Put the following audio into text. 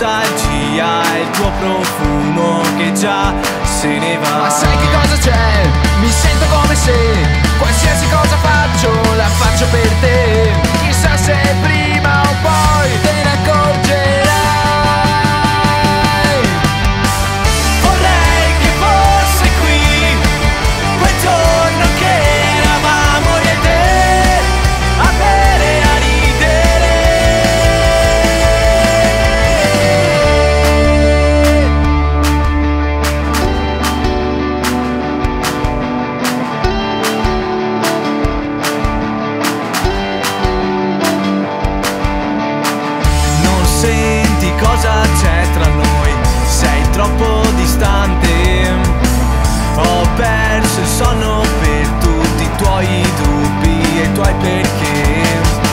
nostalgia e il tuo profumo che già se ne va. Ma sai che cosa c'è? Mi sento come se qualsiasi cosa faccio la faccio per te. Chissà se prima o poi te ne accorgerai. Vorrei che fosse qui quel giorno che eravamo io e te, a bere, a ridere. Non senti cosa c'è tra noi, sei troppo distante. Ho perso il sonno per tutti i tuoi dubbi e i tuoi perché.